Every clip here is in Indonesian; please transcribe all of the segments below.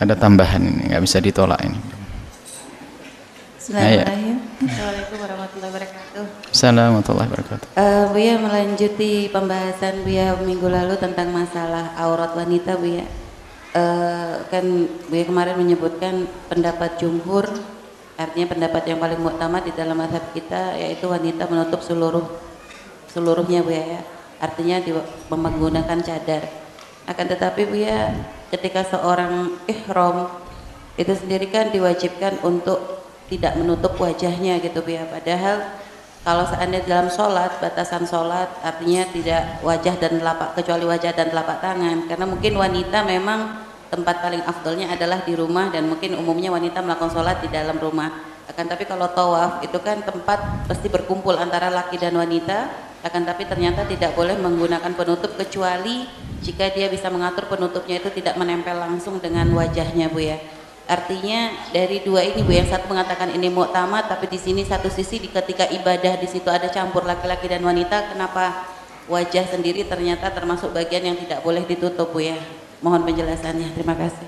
Ada tambahan ini, nggak bisa ditolak ini. Bismillahirrahmanirrahim. Assalamualaikum warahmatullahi wabarakatuh. Assalamualaikum warahmatullahi wabarakatuh. Buya, melanjuti pembahasan Buya minggu lalu tentang masalah aurat wanita, Buya. Kan Buya kemarin menyebutkan pendapat jumhur, artinya pendapat yang paling muktamad di dalam mazhab kita yaitu wanita menutup seluruhnya, Buya ya. Artinya menggunakan cadar. Akan tetapi Buya, ketika seorang ihram itu sendiri kan diwajibkan untuk tidak menutup wajahnya gitu ya, padahal kalau seandainya dalam sholat, batasan sholat artinya tidak wajah dan telapak, kecuali wajah dan telapak tangan, karena mungkin wanita memang tempat paling afdolnya adalah di rumah dan mungkin umumnya wanita melakukan sholat di dalam rumah. Akan tapi kalau tawaf itu kan tempat pasti berkumpul antara laki dan wanita, akan tapi ternyata tidak boleh menggunakan penutup kecuali jika dia bisa mengatur penutupnya itu tidak menempel langsung dengan wajahnya, Bu ya. Artinya dari dua ini, Bu, yang satu mengatakan ini muktamad, tapi di sini satu sisi di ketika ibadah di situ ada campur laki-laki dan wanita, kenapa wajah sendiri ternyata termasuk bagian yang tidak boleh ditutup, Bu ya? Mohon penjelasannya, terima kasih.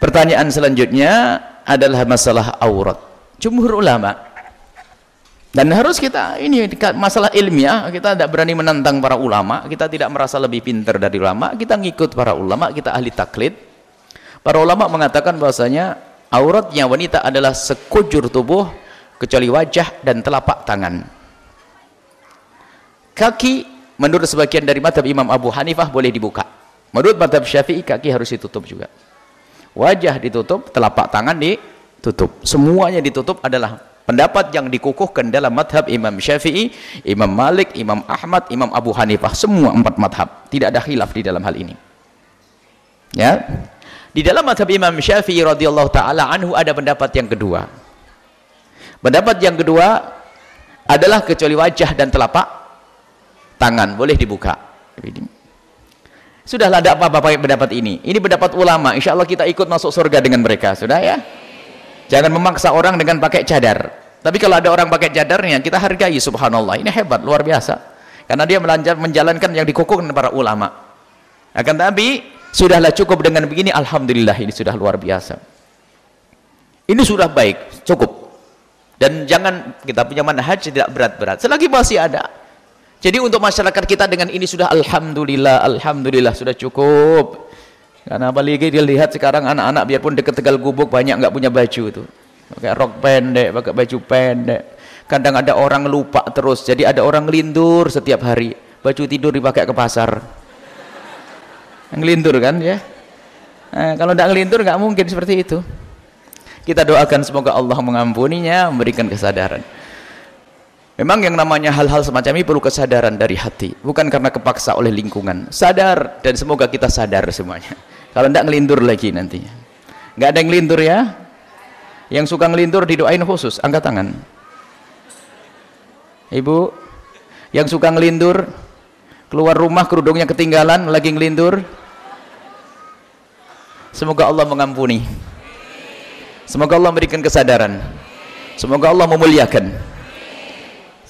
Pertanyaan selanjutnya adalah masalah aurat. Jumhur ulama, dan harus kita ini masalah ilmiah, kita tidak berani menantang para ulama, kita tidak merasa lebih pintar dari ulama, kita ngikut para ulama, kita ahli taklid. Para ulama mengatakan bahwasanya auratnya wanita adalah sekujur tubuh kecuali wajah dan telapak tangan. Kaki menurut sebagian dari mazhab Imam Abu Hanifah boleh dibuka. Menurut mazhab Syafi'i kaki harus ditutup juga. Wajah ditutup, telapak tangan ditutup. Semuanya ditutup adalah pendapat yang dikukuhkan dalam mazhab Imam Syafi'i, Imam Malik, Imam Ahmad, Imam Abu Hanifah. Semua empat mazhab. Tidak ada khilaf di dalam hal ini. Ya. Di dalam mazhab Imam Syafi'i radhiyallahu taala anhu ada pendapat yang kedua. Pendapat yang kedua adalah kecuali wajah dan telapak tangan boleh dibuka. Sudahlah, tidak apa-apa pakai pendapat ini. Ini pendapat ulama. Insya Allah kita ikut masuk surga dengan mereka. Sudah ya. Jangan memaksa orang dengan pakai cadar. Tapi kalau ada orang pakai cadarnya, kita hargai. Subhanallah. Ini hebat, luar biasa. Karena dia menjalankan yang dikukuhkan para ulama. Akan tapi sudahlah cukup dengan begini, alhamdulillah ini sudah luar biasa. Ini sudah baik, cukup. Dan jangan, kita punya manhaj tidak berat-berat. Selagi masih ada. Jadi untuk masyarakat kita dengan ini sudah alhamdulillah, alhamdulillah sudah cukup. Karena apalagi dilihat sekarang anak-anak biarpun dekat Tegal Gubuk banyak nggak punya baju tuh. Pakai rok pendek, pakai baju pendek. Kadang ada orang lupa terus. Jadi ada orang ngelindur setiap hari. Baju tidur dipakai ke pasar. Ngelintur kan ya. Kalau tidak ngelintur nggak mungkin seperti itu. Kita doakan semoga Allah mengampuninya, memberikan kesadaran. Memang yang namanya hal-hal semacam ini perlu kesadaran dari hati, bukan karena kepaksa oleh lingkungan. Sadar, dan semoga kita sadar semuanya. Kalau tidak ngelintur lagi nantinya. Nggak ada yang ngelintur ya. Yang suka ngelintur didoain khusus, angkat tangan. Ibu, yang suka ngelintur, keluar rumah kerudungnya ketinggalan, lagi ngelintur, semoga Allah mengampuni, semoga Allah memberikan kesadaran, semoga Allah memuliakan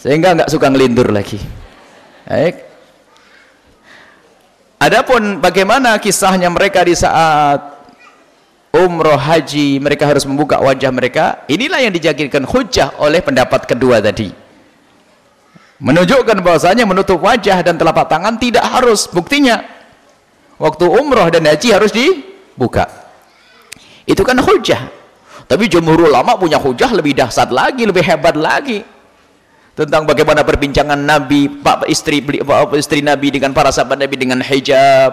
sehingga nggak suka ngelintur lagi. Baik. Adapun bagaimana kisahnya mereka di saat umroh haji, mereka harus membuka wajah mereka, inilah yang dijadikan hujjah oleh pendapat kedua tadi, menunjukkan bahwasanya menutup wajah dan telapak tangan tidak harus. Buktinya waktu umroh dan haji harus dibuka, itu kan hujjah. Tapi jumhur ulama punya hujjah lebih dahsyat lagi, lebih hebat lagi, tentang bagaimana perbincangan Nabi, istri Nabi dengan para sahabat Nabi dengan hijab,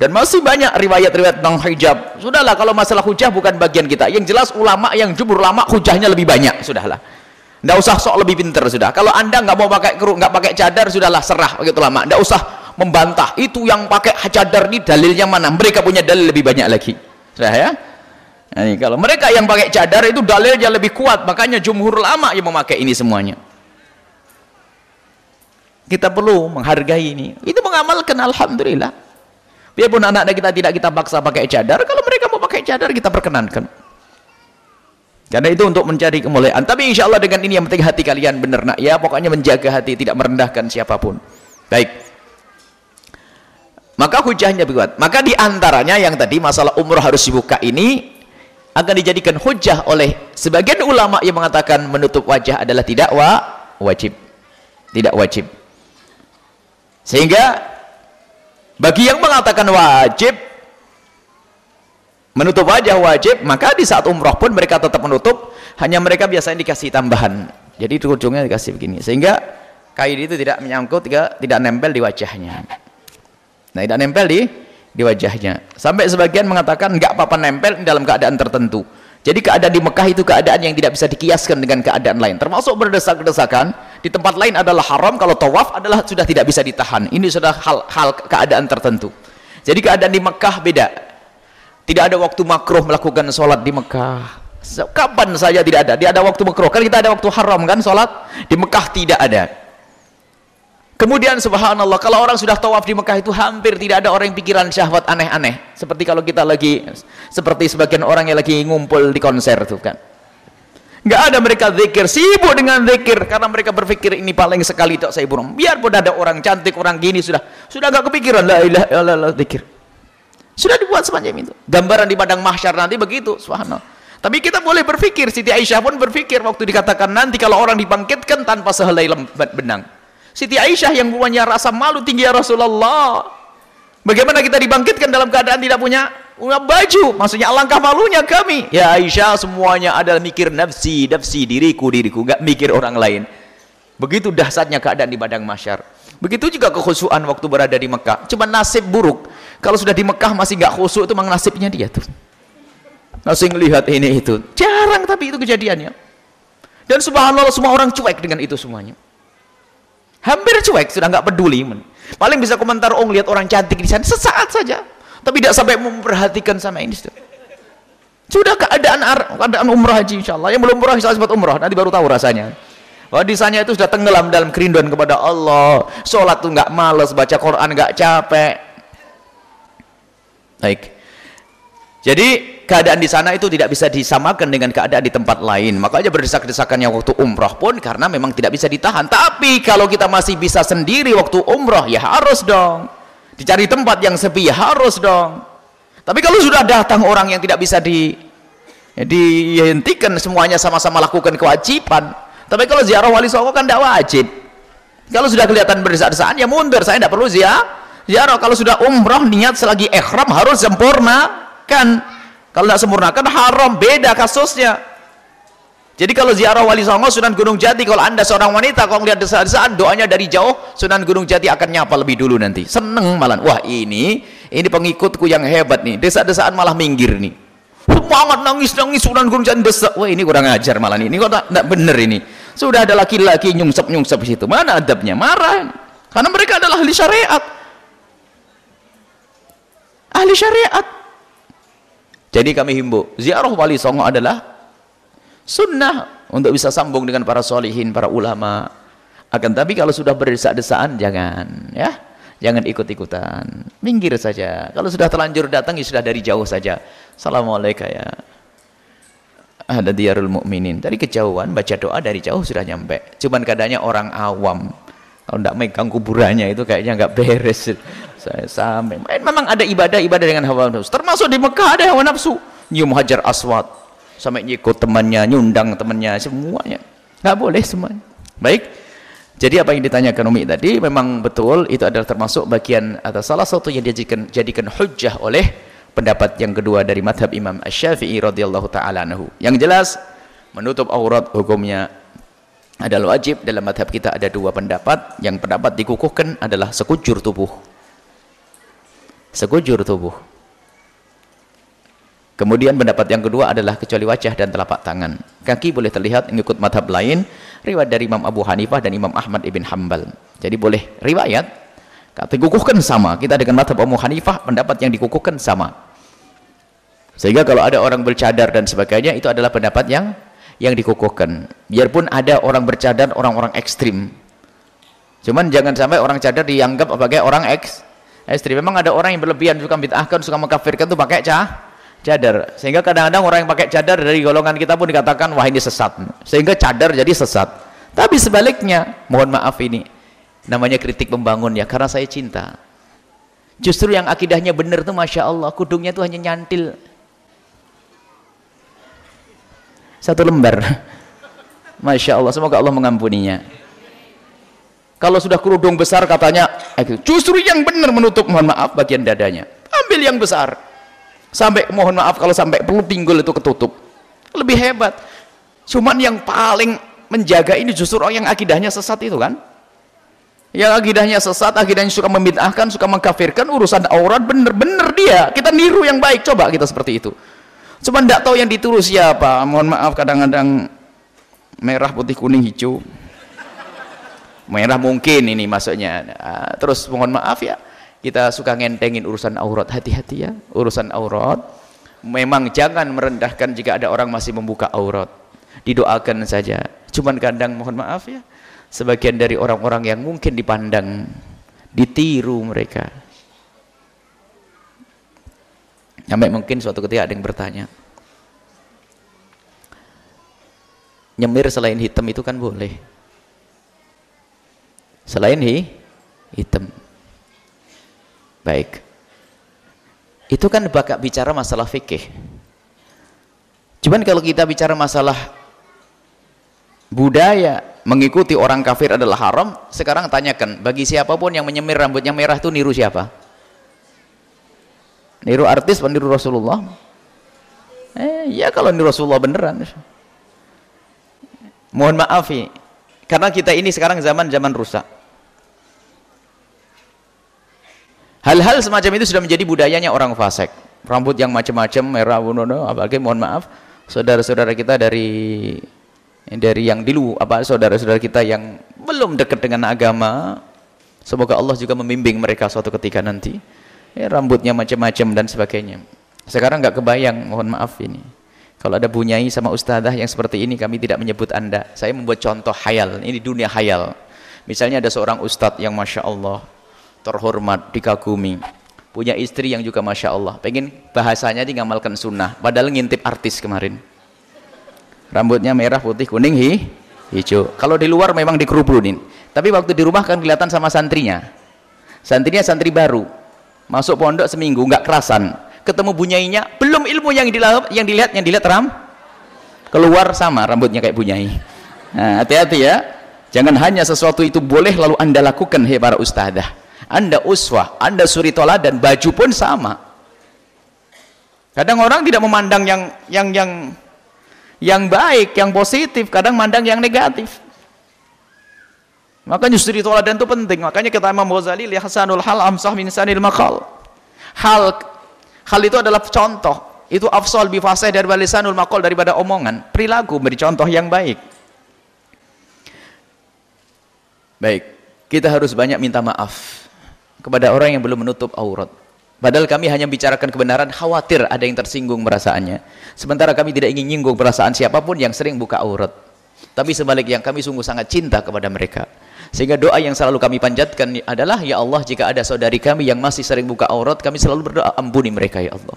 dan masih banyak riwayat-riwayat tentang hijab. Sudahlah, kalau masalah hujjah bukan bagian kita. Yang jelas ulama, yang jumhur ulama hujjahnya lebih banyak. Sudahlah, tidak usah sok lebih pinter sudah. Kalau anda nggak mau pakai kerudung, nggak pakai cadar, sudahlah serah begitu lama. Tidak usah membantah. Itu yang pakai cadar ini dalilnya mana? Mereka punya dalil lebih banyak lagi. Sudah ya. Nah, ini, kalau mereka yang pakai cadar itu dalilnya lebih kuat. Makanya jumhur ulama yang memakai ini semuanya. Kita perlu menghargai ini. Itu mengamalkan, alhamdulillah. Biarpun anak-anak kita tidak kita paksa pakai cadar. Kalau mereka mau pakai cadar kita perkenankan. Karena itu untuk mencari kemuliaan. Tapi insya Allah dengan ini yang penting hati kalian benar. Nah, ya pokoknya menjaga hati, tidak merendahkan siapapun. Baik. Maka hujahnya kuat. Maka diantaranya yang tadi masalah umroh harus dibuka ini akan dijadikan hujah oleh sebagian ulama yang mengatakan menutup wajah adalah tidak wajib. Tidak wajib. Sehingga bagi yang mengatakan wajib menutup wajah wajib, maka di saat umroh pun mereka tetap menutup, hanya mereka biasanya dikasih tambahan. Jadi ujungnya dikasih begini. Sehingga kain itu tidak menyangkut, tidak nempel di wajahnya. Nah, tidak nempel di wajahnya. Sampai sebagian mengatakan nggak apa-apa nempel dalam keadaan tertentu. Jadi keadaan di Mekah itu keadaan yang tidak bisa dikiaskan dengan keadaan lain. Termasuk berdesak-desakan di tempat lain adalah haram, kalau tawaf adalah sudah tidak bisa ditahan. Ini sudah hal-hal keadaan tertentu. Jadi keadaan di Mekah beda. Tidak ada waktu makruh melakukan sholat di Mekah. Kapan saja tidak ada. Tidak ada waktu makruh. Kan kita ada waktu haram kan sholat di Mekah tidak ada. Kemudian subhanallah, kalau orang sudah tawaf di Mekah itu hampir tidak ada orang yang pikiran syahwat aneh-aneh. Seperti kalau kita lagi, seperti sebagian orang yang lagi ngumpul di konser itu kan. Nggak ada mereka zikir, sibuk dengan zikir. Karena mereka berpikir ini paling sekali tak saya burung. Biarpun ada orang cantik, orang gini sudah nggak kepikiran. La ilaha illallah zikir. Sudah dibuat semacam itu. Gambaran di padang mahsyar nanti begitu, subhanallah. Tapi kita boleh berpikir, Siti Aisyah pun berpikir waktu dikatakan nanti kalau orang dibangkitkan tanpa sehelai lembat benang. Siti Aisyah yang punya rasa malu tinggi, ya Rasulullah, bagaimana kita dibangkitkan dalam keadaan tidak punya baju, maksudnya alangkah malunya kami, ya Aisyah, semuanya adalah mikir nafsi, diriku, gak mikir orang lain. Begitu dahsyatnya keadaan di padang mahsyar. Begitu juga kekhusuan waktu berada di Mekah. Cuma nasib buruk, kalau sudah di Mekah masih gak khusuk itu memang nasibnya dia tuh masih ngelihat ini itu, jarang tapi itu kejadiannya. Dan subhanallah semua orang cuek dengan itu semuanya. Hampir cuek, sudah nggak peduli. Paling bisa komentar, oh lihat orang cantik di sana sesaat saja, tapi tidak sampai memperhatikan sama ini. Sudah keadaan umroh haji insyaallah. Yang belum umroh insyaallah sempat umroh, nanti baru tahu rasanya. Wadisannya itu sudah tenggelam dalam kerinduan kepada Allah. Sholat tuh nggak malas, baca Quran nggak capek. Baik. Jadi keadaan di sana itu tidak bisa disamakan dengan keadaan di tempat lain. Makanya berdesak-desakannya waktu umroh pun karena memang tidak bisa ditahan. Tapi kalau kita masih bisa sendiri waktu umroh, ya harus dong. Dicari tempat yang sepi, ya harus dong. Tapi kalau sudah datang orang yang tidak bisa dihentikan, semuanya sama-sama lakukan kewajiban. Tapi kalau ziarah wali songo kan tidak wajib. Kalau sudah kelihatan berdesak-desakan, ya mundur. Saya tidak perlu ziarah. Kalau sudah umroh, niat selagi ihram harus sempurna. Kan kalau tidak sempurnakan haram, beda kasusnya. Jadi kalau ziarah wali songo Sunan Gunung Jati, kalau anda seorang wanita, kalau melihat desa-desaan doanya dari jauh, Sunan Gunung Jati akan nyapa lebih dulu nanti, seneng malah. Wah ini pengikutku yang hebat nih, desa-desaan malah minggir nih, semangat nangis Sunan Gunung Jati desa. Wah ini kurang ajar malah, ini kok tidak bener ini. Sudah ada laki-laki nyungsep di situ, mana adabnya, marah karena mereka adalah ahli syariat. Jadi kami himbau, ziarah wali songo adalah sunnah untuk bisa sambung dengan para solihin, para ulama. Akan tapi kalau sudah berdesak-desaan jangan, ya, jangan ikut-ikutan, minggir saja. Kalau sudah terlanjur datang, ya sudah dari jauh saja. Assalamualaikum ya. Ada diarul mukminin. Dari kejauhan baca doa dari jauh sudah nyampe. Cuman kadangnya orang awam kalau tidak megang kuburannya itu kayaknya nggak beres. Saya sampai memang ada ibadah dengan hawa nafsu, termasuk di Mekah ada hawa nafsu, nyium hajar aswad sampai nyikut temannya, nyundang temannya, semuanya nggak boleh semuanya. Baik, jadi apa yang ditanyakan Umi tadi memang betul, itu adalah termasuk bagian atau salah satu yang dijadikan hujjah oleh pendapat yang kedua dari madhab Imam Ash-Syafi'i radhiyallahu ta'ala anhu. Yang jelas menutup aurat hukumnya adalah wajib. Dalam madhab kita ada dua pendapat. Yang pendapat dikukuhkan adalah sekujur tubuh. Kemudian pendapat yang kedua adalah kecuali wajah dan telapak tangan. Kaki boleh terlihat, mengikut madhab lain, riwayat dari Imam Abu Hanifah dan Imam Ahmad ibn Hanbal. Jadi boleh riwayat, kata dikukuhkan sama. Kita dengan madhab Abu Hanifah, pendapat yang dikukuhkan sama. Sehingga kalau ada orang bercadar dan sebagainya, itu adalah pendapat yang dikukuhkan. Biarpun ada orang bercadar, orang-orang ekstrim. Cuman jangan sampai orang cadar dianggap sebagai orang ekstrim. Memang ada orang yang berlebihan, suka bid'ahkan, suka mengkafirkan itu pakai cadar. Sehingga kadang-kadang orang yang pakai cadar dari golongan kita pun dikatakan wah ini sesat. Sehingga cadar jadi sesat. Tapi sebaliknya, mohon maaf ini namanya kritik membangun ya, karena saya cinta. Justru yang akidahnya benar tuh Masya Allah, kudungnya tuh hanya nyantil satu lembar. Masya Allah, semoga Allah mengampuninya. Kalau sudah kerudung besar katanya, justru yang benar menutup, mohon maaf, bagian dadanya. Ambil yang besar. Sampai, mohon maaf, kalau sampai perlu pinggul itu ketutup. Lebih hebat. Cuman yang paling menjaga ini justru orang yang akidahnya sesat itu kan. Yang akidahnya sesat, akidahnya suka membid'ahkan, suka mengkafirkan, urusan aurat bener-bener dia, kita niru yang baik, coba kita seperti itu, cuma tidak tahu yang ditiru siapa, mohon maaf, kadang-kadang merah, putih, kuning, hijau, merah mungkin ini maksudnya. Terus mohon maaf ya, kita suka ngentengin urusan aurat. Hati-hati ya, urusan aurat memang jangan merendahkan. Jika ada orang masih membuka aurat, didoakan saja. Cuman kadang mohon maaf ya, sebagian dari orang-orang yang mungkin dipandang ditiru mereka. Sampai mungkin suatu ketika ada yang bertanya, nyemir selain hitam itu kan boleh? Selain hitam. Baik. Itu kan bakal bicara masalah fikih. Cuman kalau kita bicara masalah budaya, mengikuti orang kafir adalah haram. Sekarang tanyakan, bagi siapapun yang menyemir rambutnya merah itu niru siapa? Niru artis, niru Rasulullah? Ya kalau niru Rasulullah beneran. Mohon maaf ya, karena kita ini sekarang zaman rusak. Hal-hal semacam itu sudah menjadi budayanya orang fasik. Rambut yang macam-macam merah, apalagi mohon maaf, saudara-saudara kita dari yang dulu, apa saudara-saudara kita yang belum dekat dengan agama, semoga Allah juga membimbing mereka suatu ketika nanti, rambutnya macam-macam dan sebagainya. Sekarang nggak kebayang, mohon maaf ini. Kalau ada bunyai sama ustadzah yang seperti ini, kami tidak menyebut Anda. Saya membuat contoh hayal, ini dunia hayal. Misalnya ada seorang ustadz yang Masya Allah, terhormat, dikagumi, punya istri yang juga Masya Allah, pengen bahasanya digamalkan sunnah, padahal ngintip artis kemarin. Rambutnya merah, putih, kuning, hijau. Kalau di luar memang dikerubunin, tapi waktu di rumah kan kelihatan sama santrinya. Santrinya santri baru, masuk pondok seminggu, nggak kerasan. Ketemu bunyainya, belum ilmu yang dilihat ram. Keluar sama rambutnya kayak bunyai. Nah, hati-hati ya. Jangan hanya sesuatu itu boleh lalu Anda lakukan, hei para ustadzah. Anda uswah, Anda suri toladan, baju pun sama. Kadang orang tidak memandang yang baik, yang positif, kadang mandang yang negatif. Makanya justru toladan itu penting. Makanya kata Imam Ghazali, lihasanul hal amsah min sanil maqal. Hal itu adalah contoh. Itu afsal bi fasih dari lisanul maqal, daripada omongan. Perilaku beri contoh yang baik. Baik, kita harus banyak minta maaf kepada orang yang belum menutup aurat. Padahal kami hanya bicarakan kebenaran, khawatir ada yang tersinggung perasaannya. Sementara kami tidak ingin nyinggung perasaan siapapun yang sering buka aurat. Tapi sebaliknya kami sungguh sangat cinta kepada mereka. Sehingga doa yang selalu kami panjatkan adalah, ya Allah, jika ada saudari kami yang masih sering buka aurat, kami selalu berdoa, ampuni mereka ya Allah.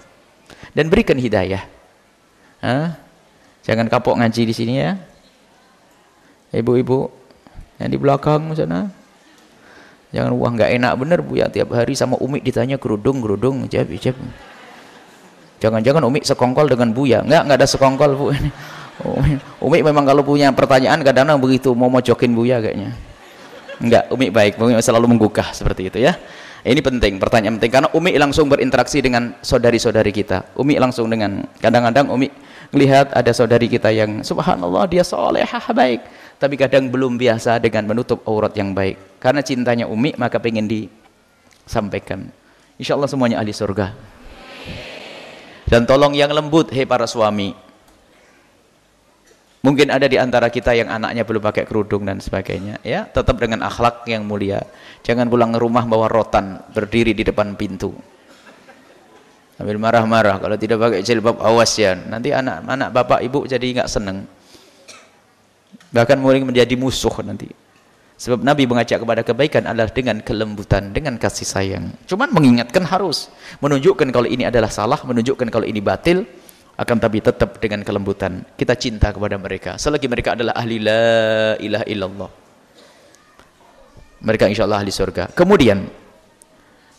Dan berikan hidayah. Jangan kapok ngaji di sini ya. Ibu-ibu yang di belakang sana. Jangan, wah nggak enak bener bu ya, tiap hari sama Umi ditanya kerudung, ijab. Jangan-jangan Umi sekongkol dengan Buya. Nggak ada sekongkol bu. Umi memang kalau punya pertanyaan kadang-kadang begitu, mau mojokin Buya kayaknya. Nggak, Umi baik, Umi selalu menggugah seperti itu ya. Ini penting, pertanyaan penting, karena Umi langsung berinteraksi dengan saudari-saudari kita. Umi langsung dengan, kadang-kadang Umi melihat ada saudari kita yang subhanallah dia solehah baik, tapi kadang belum biasa dengan menutup aurat yang baik. Karena cintanya Umi, maka pengen disampaikan. Insya Allah semuanya ahli surga. Dan tolong yang lembut, hei para suami. Mungkin ada di antara kita yang anaknya belum pakai kerudung dan sebagainya. Ya, tetap dengan akhlak yang mulia. Jangan pulang ke rumah bawa rotan, berdiri di depan pintu. Sambil marah-marah, kalau tidak pakai jilbab awas ya. Nanti anak bapak ibu jadi nggak seneng. Bahkan mulai menjadi musuh nanti. Sebab Nabi mengajak kepada kebaikan adalah dengan kelembutan, dengan kasih sayang. Cuman mengingatkan harus, menunjukkan kalau ini adalah salah, menunjukkan kalau ini batil, akan tapi tetap dengan kelembutan. Kita cinta kepada mereka, selagi mereka adalah ahli la ilaha illallah. Mereka insya Allah ahli surga. Kemudian,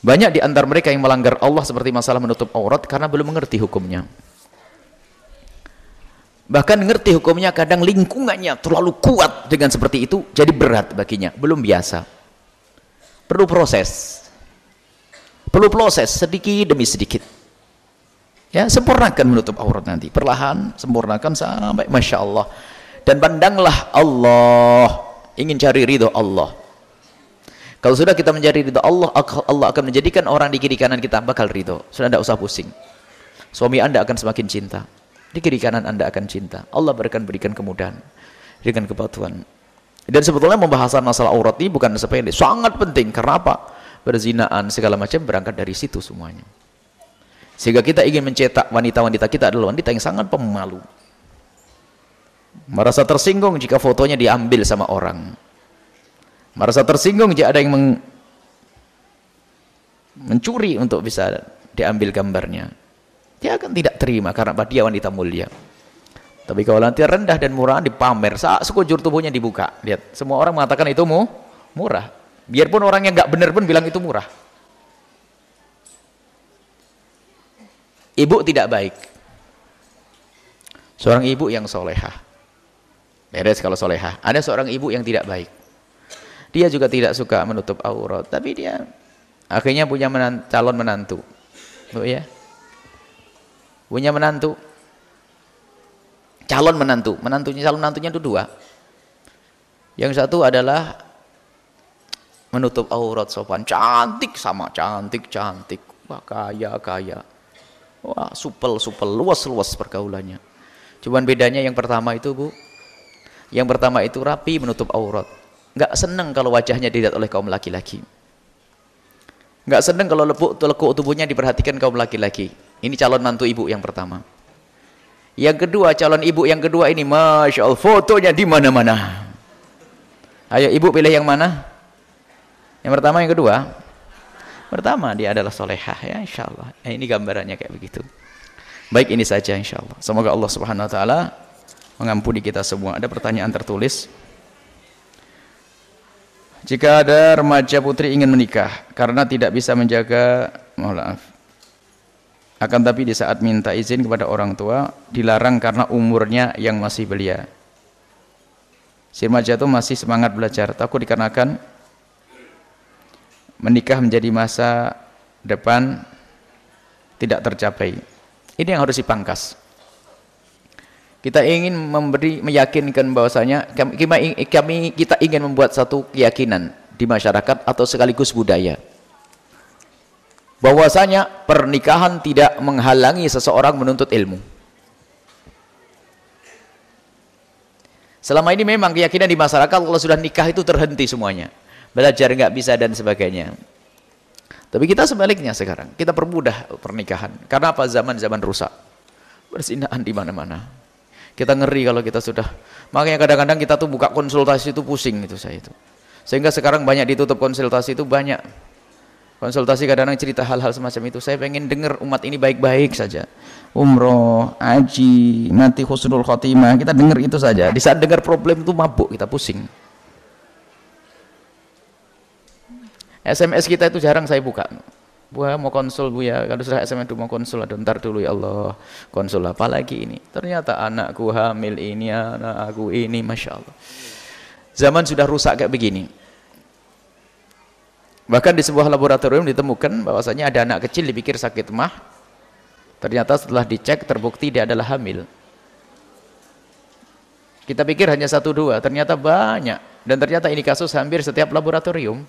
Banyak di antara mereka yang melanggar Allah seperti masalah menutup aurat karena belum mengerti hukumnya. Bahkan ngerti hukumnya, kadang lingkungannya terlalu kuat dengan seperti itu, jadi berat baginya, belum biasa. Perlu proses. Perlu proses sedikit demi sedikit. Ya, sempurnakan menutup aurat nanti, perlahan sempurnakan sampai Masya Allah. Dan pandanglah Allah, ingin cari ridho Allah. Kalau sudah kita mencari ridho Allah, Allah akan menjadikan orang di kiri kanan kita bakal ridho. Sudah tidak usah pusing. Suami Anda akan semakin cinta. Di kiri kanan Anda akan cinta. Allah berikan kemudahan, berikan kepatuhan. Dan sebetulnya pembahasan masalah aurat ini bukan sepele, sangat penting. Karena apa? Berzinaan segala macam berangkat dari situ semuanya. Sehingga kita ingin mencetak wanita-wanita kita adalah wanita yang sangat pemalu. Merasa tersinggung jika fotonya diambil sama orang. Merasa tersinggung jika ada yang mencuri untuk bisa diambil gambarnya. Dia akan tidak terima karena dia wanita mulia. Tapi kalau nanti rendah dan murah dipamer, sekujur tubuhnya dibuka. Lihat, semua orang mengatakan itu murah. Biarpun orang yang nggak benar pun bilang itu murah. Ibu tidak baik. Seorang ibu yang solehah. Beres kalau solehah. Ada seorang ibu yang tidak baik. Dia juga tidak suka menutup aurat, tapi dia akhirnya punya calon menantu. Tuh ya. Punya menantu, calon menantu, calon menantunya itu dua. Yang satu adalah menutup aurat sopan, cantik sama cantik, wah kaya, wah supel, luas pergaulannya. Cuman bedanya yang pertama itu bu, rapi menutup aurat, nggak seneng kalau wajahnya dilihat oleh kaum laki-laki, nggak seneng kalau lekuk tubuhnya diperhatikan kaum laki-laki. Ini calon mantu ibu yang pertama. Yang kedua, calon ibu yang kedua ini, Masya Allah, fotonya di mana-mana. Ayo ibu pilih yang mana? Yang pertama, yang kedua? Pertama, dia adalah solehah ya, Insya Allah. Ini gambarannya kayak begitu. Baik, ini saja Insya Allah. Semoga Allah Subhanahu Wa Taala mengampuni kita semua. Ada pertanyaan tertulis. Jika ada remaja putri ingin menikah karena tidak bisa menjaga, akan tapi di saat minta izin kepada orang tua dilarang karena umurnya yang masih belia. Si remaja itu masih semangat belajar, takut dikarenakan menikah menjadi masa depan tidak tercapai. Ini yang harus dipangkas. Kita ingin meyakinkan bahwasanya kita ingin membuat satu keyakinan di masyarakat atau sekaligus budaya. Bahwasanya pernikahan tidak menghalangi seseorang menuntut ilmu. Selama ini memang keyakinan di masyarakat kalau sudah nikah itu terhenti semuanya. Belajar nggak bisa dan sebagainya. Tapi kita sebaliknya sekarang. Kita permudah pernikahan. Karena apa? Zaman-zaman rusak. Berzinaan di mana-mana. Kita ngeri kalau kita sudah. Makanya kadang-kadang kita tuh buka konsultasi itu pusing itu saya itu. Sehingga sekarang banyak ditutup konsultasi itu banyak. Konsultasi kadang-kadang cerita hal-hal semacam itu. Saya pengen dengar umat ini baik-baik saja. Umroh, haji, nanti husnul khotimah. Kita dengar itu saja. Di saat dengar problem itu mabuk, kita pusing. SMS kita itu jarang saya buka. Buya mau konsul, Buya. Kalau sudah SMS itu mau konsul. Aduh, ntar dulu ya Allah. Konsul apa lagi ini? Ternyata anakku hamil ini, anakku ini. Masya Allah. Zaman sudah rusak kayak begini. Bahkan di sebuah laboratorium ditemukan bahwasanya ada anak kecil dipikir sakit mah, ternyata setelah dicek terbukti dia adalah hamil. Kita pikir hanya 1-2, ternyata banyak, dan ternyata ini kasus hampir setiap laboratorium.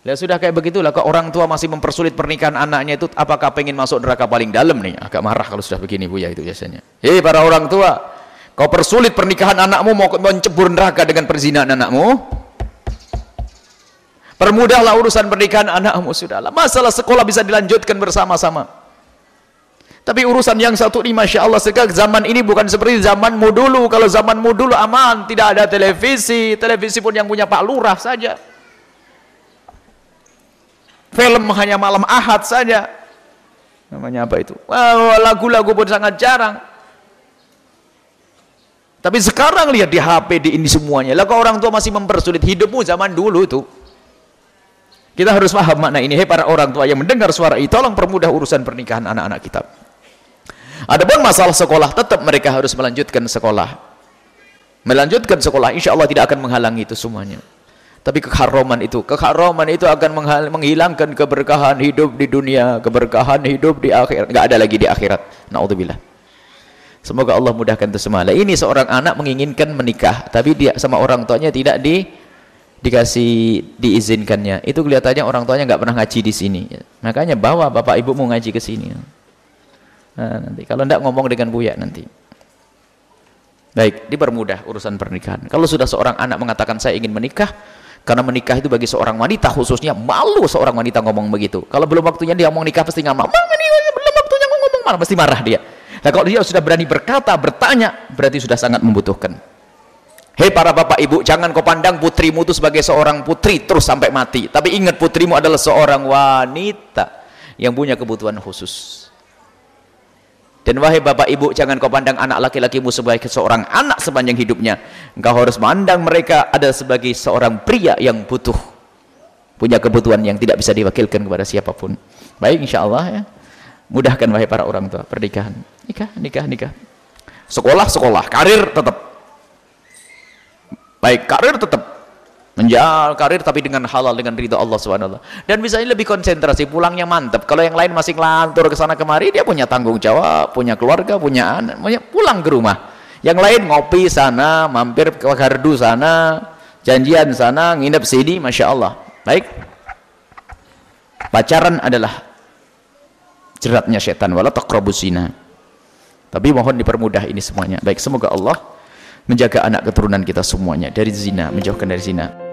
Lihat, sudah kayak begitulah, kalau orang tua masih mempersulit pernikahan anaknya itu, apakah pengen masuk neraka paling dalam nih? Agak marah kalau sudah begini bu ya itu biasanya. Hei para orang tua, kau persulit pernikahan anakmu, mau mencebur neraka dengan perzinahan anakmu? Permudahlah urusan pernikahan anakmu, sudahlah. Masalah sekolah bisa dilanjutkan bersama-sama. Tapi urusan yang satu ini, Masya Allah, sekarang zaman ini bukan seperti zamanmu dulu. Kalau zamanmu dulu aman, tidak ada televisi. Televisi pun yang punya Pak Lurah saja. Film hanya malam Ahad saja. Namanya apa itu? Lagu-lagu pun sangat jarang. Tapi sekarang lihat di HP, di ini semuanya. Lah, kalau orang tua masih mempersulit hidupmu zaman dulu itu. Kita harus paham makna ini. Hei para orang tua yang mendengar suara ini, tolong permudah urusan pernikahan anak-anak kita. Adapun masalah sekolah, tetap mereka harus melanjutkan sekolah. Melanjutkan sekolah, insya Allah tidak akan menghalangi itu semuanya. Tapi kekharaman itu akan menghilangkan keberkahan hidup di dunia, keberkahan hidup di akhirat. Nggak ada lagi di akhirat. Na'udzubillah. Semoga Allah mudahkan itu semua. Ini seorang anak menginginkan menikah, tapi dia sama orang tuanya tidak dikasih diizinkannya. Itu kelihatannya orang tuanya nggak pernah ngaji di sini. Makanya bawa bapak ibu mau ngaji ke sini. Nah, nanti kalau tidak ngomong dengan Buya nanti. Baik, dipermudah urusan pernikahan. Kalau sudah seorang anak mengatakan saya ingin menikah, karena menikah itu bagi seorang wanita khususnya, malu seorang wanita ngomong begitu. Kalau belum waktunya dia mau nikah pasti ngamuk. Belum waktunya ngomong malah pasti marah dia. Nah, kalau dia sudah berani berkata, bertanya, berarti sudah sangat membutuhkan. Hei para bapak ibu, jangan kau pandang putrimu itu sebagai seorang putri terus sampai mati. Tapi ingat, putrimu adalah seorang wanita yang punya kebutuhan khusus. Dan wahai bapak ibu, jangan kau pandang anak laki-lakimu sebagai seorang anak sepanjang hidupnya. Engkau harus memandang mereka ada sebagai seorang pria yang butuh, punya kebutuhan yang tidak bisa diwakilkan kepada siapapun. Baik, insya Allah ya. Mudahkan wahai para orang tua pernikahan. Nikah. Sekolah. Karir tetap. Baik, karir tetap. Menjual karir tapi dengan halal, dengan ridha Allah Subhanahu wa ta'ala. Dan misalnya lebih konsentrasi, pulangnya mantap. Kalau yang lain masih ngelantur ke sana kemari, dia punya tanggung jawab, punya keluarga, punya anak, pulang ke rumah. Yang lain ngopi sana, mampir ke gardu sana, janjian sana, nginep sini, Masya Allah. Baik. Pacaran adalah jeratnya setan, wala taqrabuz zina. Tapi mohon dipermudah ini semuanya. Baik, semoga Allah menjaga anak keturunan kita semuanya dari zina, menjauhkan dari zina.